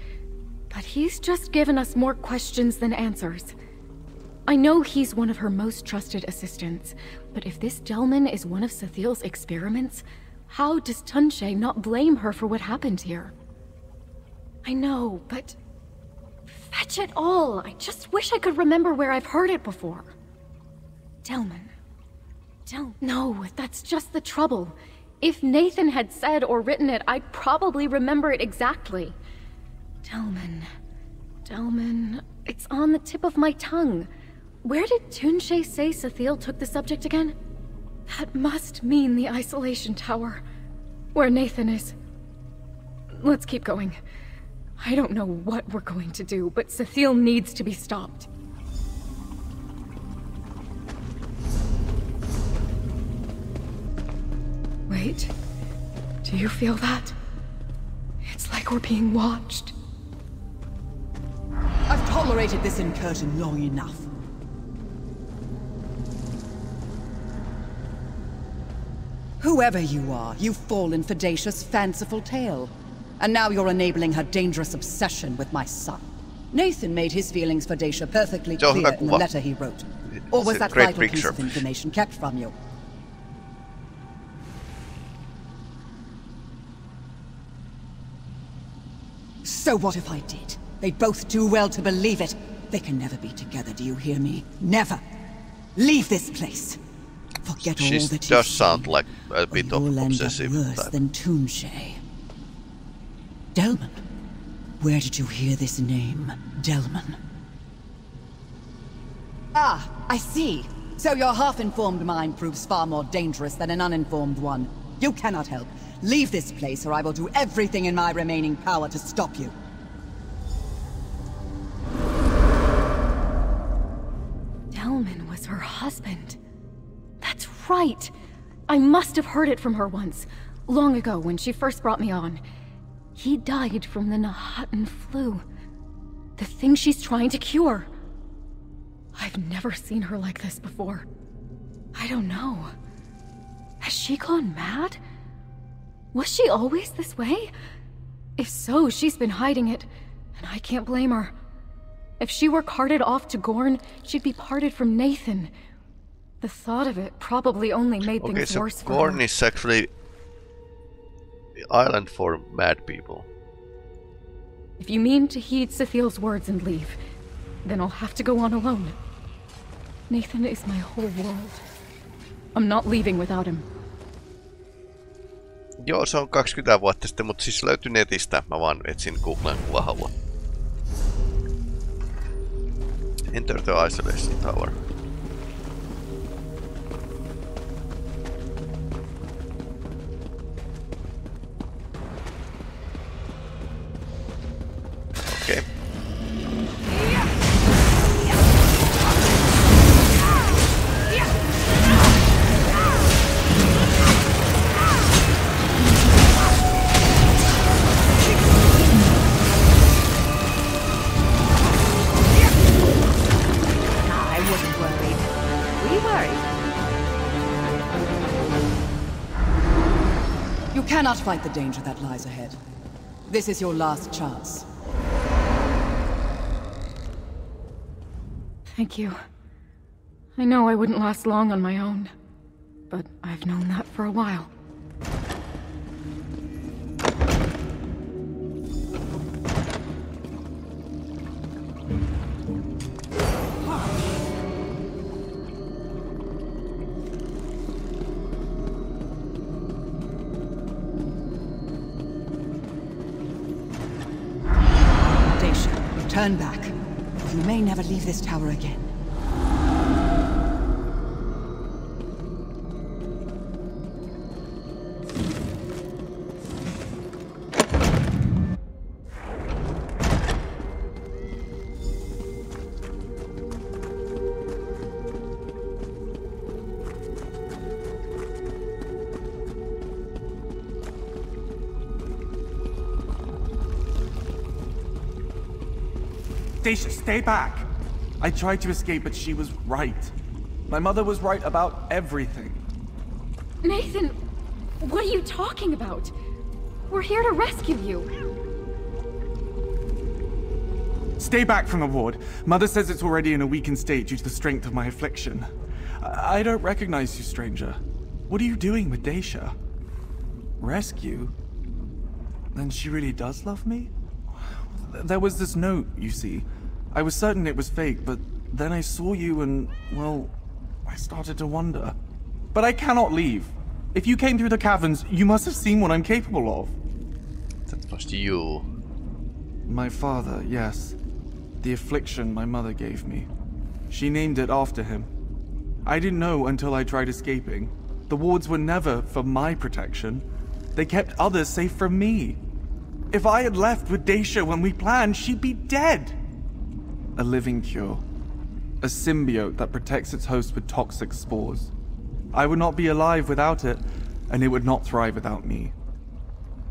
but he's just given us more questions than answers. I know he's one of her most trusted assistants, but if this Delman is one of Sathyl's experiments, how does Tunshe not blame her for what happened here? I know, but... fetch it all! I just wish I could remember where I've heard it before. Delman. No, that's just the trouble. If Nathan had said or written it, I'd probably remember it exactly. Delman... It's on the tip of my tongue. Where did Tunshe say Sathyl took the subject again? That must mean the isolation tower, where Nathan is. Let's keep going. I don't know what we're going to do, but Sathyl needs to be stopped. Wait, do you feel that? It's like we're being watched. I've tolerated this incursion long enough. Whoever you are, you fall in Fadacia's fanciful tale. And now you're enabling her dangerous obsession with my son. Nathan made his feelings for Dacia perfectly clear in the letter he wrote. Or was that vital piece of information kept from you? So what if I did? They both do well to believe it. They can never be together, do you hear me? Never! Leave this place! Forget all that she does sound like a bit of obsessive worse than Tunshe. Delman? Where did you hear this name, Delman? Ah, I see. So your half-informed mind proves far more dangerous than an uninformed one. You cannot help. Leave this place or I will do everything in my remaining power to stop you. Delman was her husband. That's right. I must have heard it from her once, long ago when she first brought me on. He died from the Knahaten flu, the thing she's trying to cure. I've never seen her like this before. I don't know. Has she gone mad? Was she always this way? If so, she's been hiding it, and I can't blame her. If she were carted off to Gorn, she'd be parted from Nathan. The thought of it probably only made things worse for her. Gorn is actually... the island for mad people. If you mean to heed Sathyl's words and leave, then I'll have to go on alone. Nathan is my whole world. I'm not leaving without him. Joo, se on 20 vuotta sitten, mutta siis löytyi netistä. Mä vaan etsin Googlen kuvahalua. Enter the isolation tower. Okay. I wasn't worried. we worried. You cannot fight the danger that lies ahead. This is your last chance. Thank you. I know I wouldn't last long on my own, but I've known that for a while. Dacia, turn back. You may never leave this tower again. Dacia, stay back! I tried to escape, but she was right. My mother was right about everything. Nathan, what are you talking about? We're here to rescue you. Stay back from the ward. Mother says it's already in a weakened state due to the strength of my affliction. I don't recognize you, stranger. What are you doing with Dacia? Rescue? Then she really does love me? There was this note, you see. I was certain it was fake, but then I saw you and, well, I started to wonder. But I cannot leave. If you came through the caverns, you must have seen what I'm capable of. That was you. My father, yes. The affliction my mother gave me. She named it after him. I didn't know until I tried escaping. The wards were never for my protection. They kept others safe from me. If I had left with Dacia when we planned, she'd be dead! A living cure. A symbiote that protects its host with toxic spores. I would not be alive without it, and it would not thrive without me.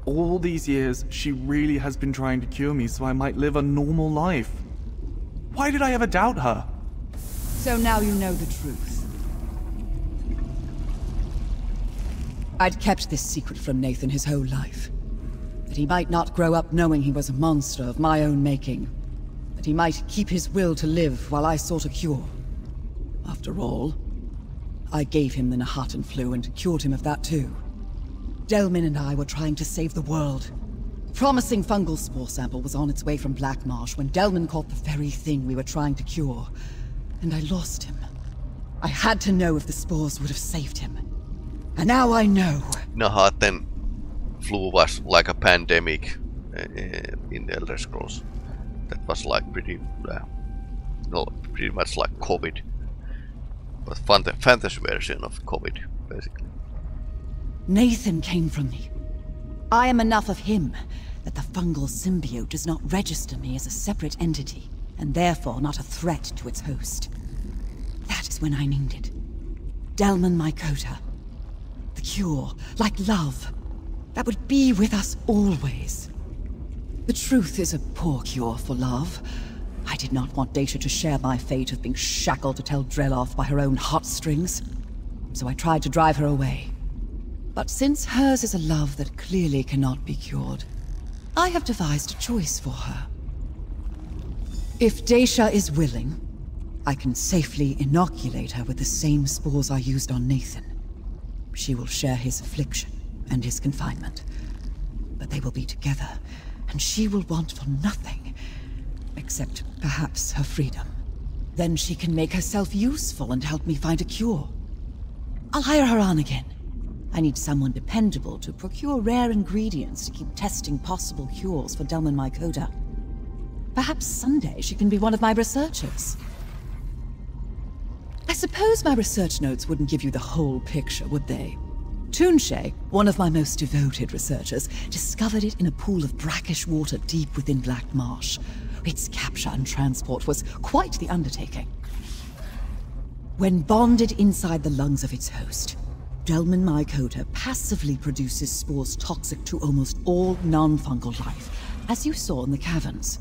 All these years, she really has been trying to cure me so I might live a normal life. Why did I ever doubt her? So now you know the truth. I'd kept this secret from Nathan his whole life. That he might not grow up knowing he was a monster of my own making. That he might keep his will to live while I sought a cure. After all, I gave him the Knahaten flu and cured him of that too. Delman and I were trying to save the world. A promising fungal spore sample was on its way from Black Marsh when Delman caught the very thing we were trying to cure. And I lost him. I had to know if the spores would have saved him. And now I know. Knahaten flu was like a pandemic in the Elder Scrolls. That was like pretty much like COVID, but fantasy version of COVID, basically. Nathan came from me. I am enough of him that the fungal symbiote does not register me as a separate entity, and therefore not a threat to its host. That is when I needed Delman Mycota, the cure, like love. That would be with us always. The truth is a poor cure for love. I did not want Dacia to share my fate of being shackled to Tel Dreloth by her own heartstrings, so I tried to drive her away. But since hers is a love that clearly cannot be cured, I have devised a choice for her. If Dacia is willing, I can safely inoculate her with the same spores I used on Nathan. She will share his affliction and his confinement. But they will be together, and she will want for nothing, except perhaps her freedom. Then she can make herself useful and help me find a cure. I'll hire her on again. I need someone dependable to procure rare ingredients to keep testing possible cures for Delman Mycota. Perhaps someday she can be one of my researchers. I suppose my research notes wouldn't give you the whole picture, would they? Tunshe, one of my most devoted researchers, discovered it in a pool of brackish water deep within Black Marsh. Its capture and transport was quite the undertaking. When bonded inside the lungs of its host, Delman Mycota passively produces spores toxic to almost all non-fungal life, as you saw in the caverns.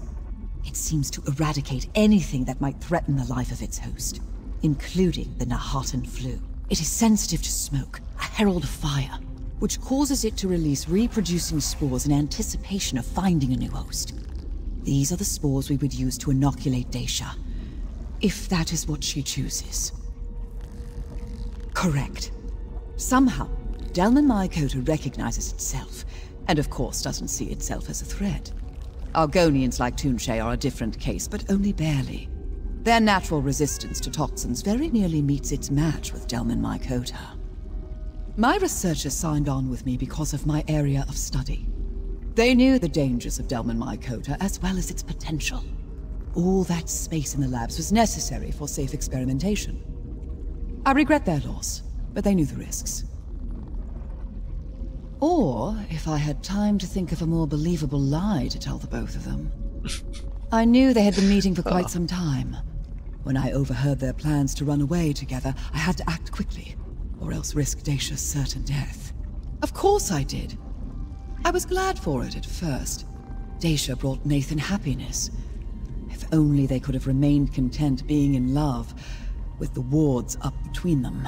It seems to eradicate anything that might threaten the life of its host. including the Knahaten flu. It is sensitive to smoke, a herald of fire, which causes it to release reproducing spores in anticipation of finding a new host. These are the spores we would use to inoculate Dacia, if that is what she chooses. Correct. Somehow, Delman Mycota recognizes itself, and of course doesn't see itself as a threat. Argonians like Tunshe are a different case, but only barely. Their natural resistance to toxins very nearly meets its match with Delman Mycota. My researchers signed on with me because of my area of study. They knew the dangers of Delman Mycota as well as its potential. All that space in the labs was necessary for safe experimentation. I regret their loss, but they knew the risks. Or, if I had time to think of a more believable lie to tell the both of them. I knew they had been meeting for quite some time. When I overheard their plans to run away together, I had to act quickly, or else risk Dacia's certain death. Of course I did. I was glad for it at first. Dacia brought Nathan happiness. If only they could have remained content being in love, with the wards up between them.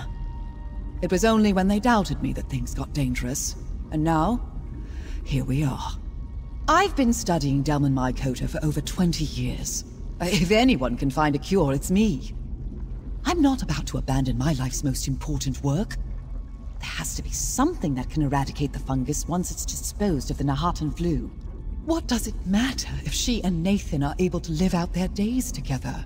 It was only when they doubted me that things got dangerous. And now, here we are. I've been studying Delman Mycota for over 20 years. If anyone can find a cure, it's me. I'm not about to abandon my life's most important work. There has to be something that can eradicate the fungus once it's disposed of the Knahaten flu. What does it matter if she and Nathan are able to live out their days together?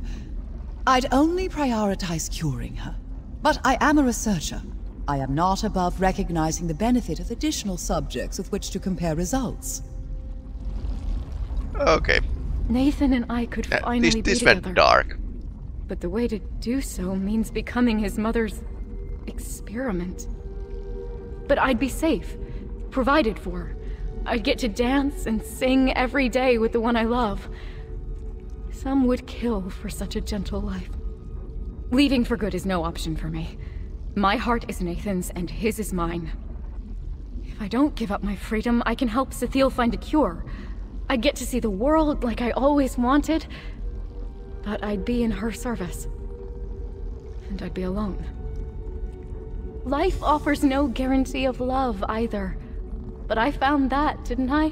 I'd only prioritize curing her. But I am a researcher. I am not above recognizing the benefit of additional subjects with which to compare results. Okay. Nathan and I could finally be together. This went dark. But the way to do so means becoming his mother's experiment. But I'd be safe, provided for. I'd get to dance and sing every day with the one I love. Some would kill for such a gentle life. Leaving for good is no option for me. My heart is Nathan's and his is mine. If I don't give up my freedom, I can help Sathyl find a cure. I'd get to see the world like I always wanted, but I'd be in her service. And I'd be alone. Life offers no guarantee of love either, but I found that, didn't I?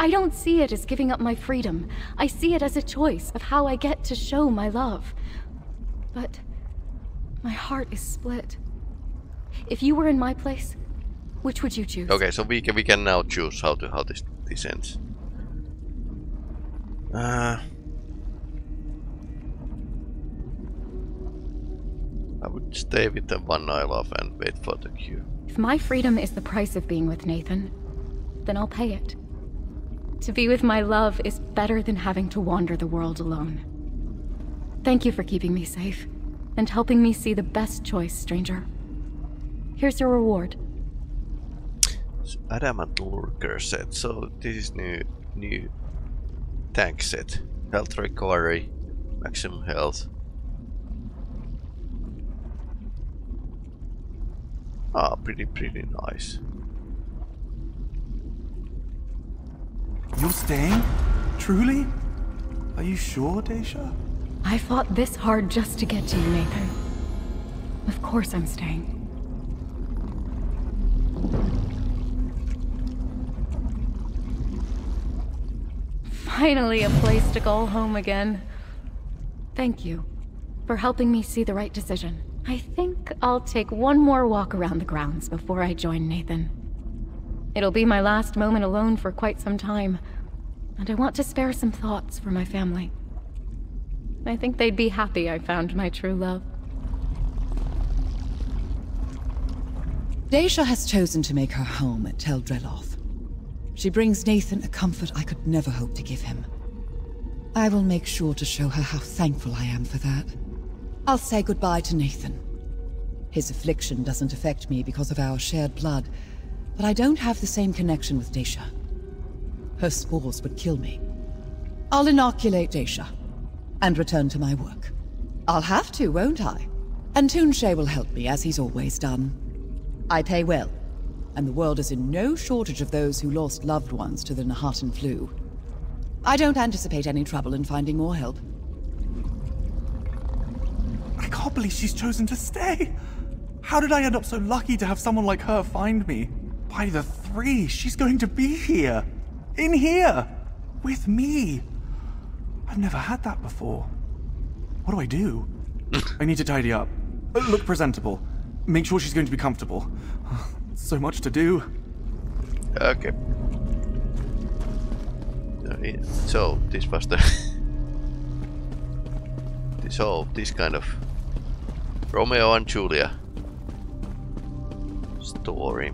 I don't see it as giving up my freedom. I see it as a choice of how I get to show my love. But my heart is split. If you were in my place, which would you choose? Okay, so we can now choose how this ends. I would stay with the one I love and wait for the cure. If my freedom is the price of being with Nathan, then I'll pay it. To be with my love is better than having to wander the world alone. Thank you for keeping me safe. And helping me see the best choice, stranger. Here's your reward. Adamant Lurker set. So this is new tank set. Health recovery, maximum health. Ah, pretty nice. You're staying? Truly? Are you sure, Dacia? I fought this hard just to get to you, Nathan. Of course I'm staying. Finally a place to call home again. Thank you for helping me see the right decision. I think I'll take one more walk around the grounds before I join Nathan. It'll be my last moment alone for quite some time, and I want to spare some thoughts for my family. I think they'd be happy I found my true love. Dacia has chosen to make her home at Tel Dreloth. She brings Nathan a comfort I could never hope to give him. I will make sure to show her how thankful I am for that. I'll say goodbye to Nathan. His affliction doesn't affect me because of our shared blood, but I don't have the same connection with Dacia. Her spores would kill me. I'll inoculate Dacia. And return to my work. I'll have to, won't I? And Tunshe will help me, as he's always done. I pay well, and the world is in no shortage of those who lost loved ones to the Knahaten flu. I don't anticipate any trouble in finding more help. I can't believe she's chosen to stay. How did I end up so lucky to have someone like her find me? By the three, she's going to be here. In here. With me. I've never had that before. What do I do? I need to tidy up. Look presentable. Make sure she's going to be comfortable. So much to do. Okay. So, this was the... so, this kind of... Romeo and Julia story.